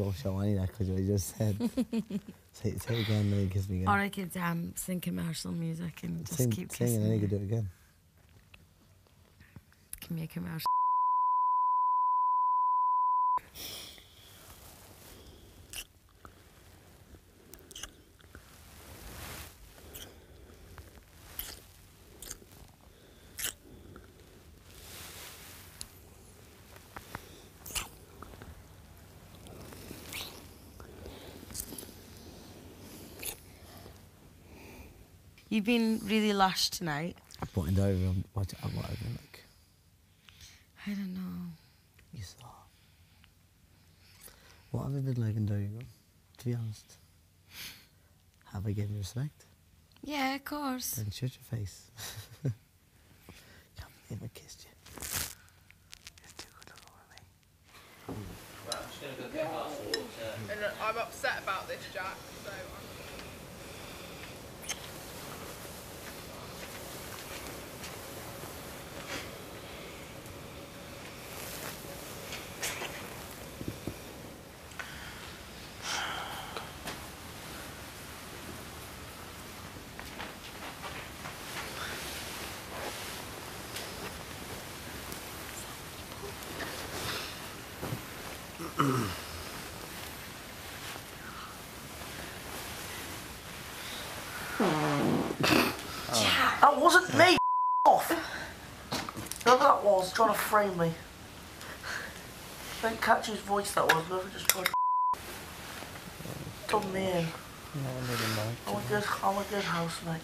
کجا just said. Say it again, then kiss me again. Or I could sing commercial music and just keep kissing. Sing and then you could do it again. Give me a commercial. You've been really lush tonight. I pointed over and watched it. I'm like, I don't know. You saw. What other did Logan do, to be honest? Have I given you respect? Yeah, of course. Then shut your face. Can't believe I kissed you. It's too good for me. Well, I'm just going to go get a glass of water. And I'm upset about this, Jack, so I'm... That wasn't me, off. Whoever that was trying to frame me. I didn't catch his voice, that was. Whoever just tried to dumb me in. I'm a good housemate.